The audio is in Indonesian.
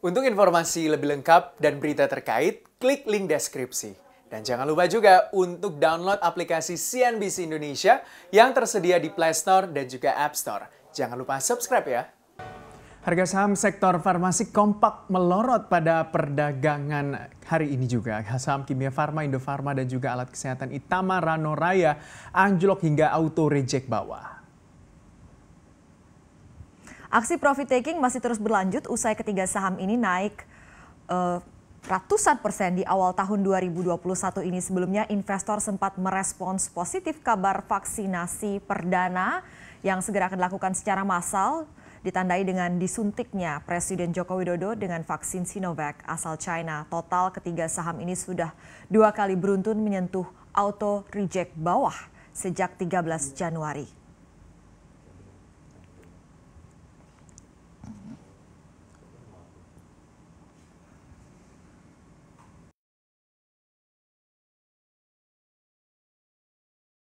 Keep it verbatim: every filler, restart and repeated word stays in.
Untuk informasi lebih lengkap dan berita terkait, klik link deskripsi. Dan jangan lupa juga untuk download aplikasi C N B C Indonesia yang tersedia di Play Store dan juga App Store. Jangan lupa subscribe ya. Harga saham sektor farmasi kompak melorot pada perdagangan hari ini juga. Saham Kimia Farma, Indofarma, dan juga alat kesehatan Itama Ranoraya anjlok hingga auto reject bawah. Aksi profit taking masih terus berlanjut usai ketiga saham ini naik uh, ratusan persen di awal tahun dua ribu dua puluh satu ini. Sebelumnya investor sempat merespons positif kabar vaksinasi perdana yang segera akan dilakukan secara massal, ditandai dengan disuntiknya Presiden Joko Widodo dengan vaksin Sinovac asal China. Total ketiga saham ini sudah dua kali beruntun menyentuh auto reject bawah sejak tiga belas Januari.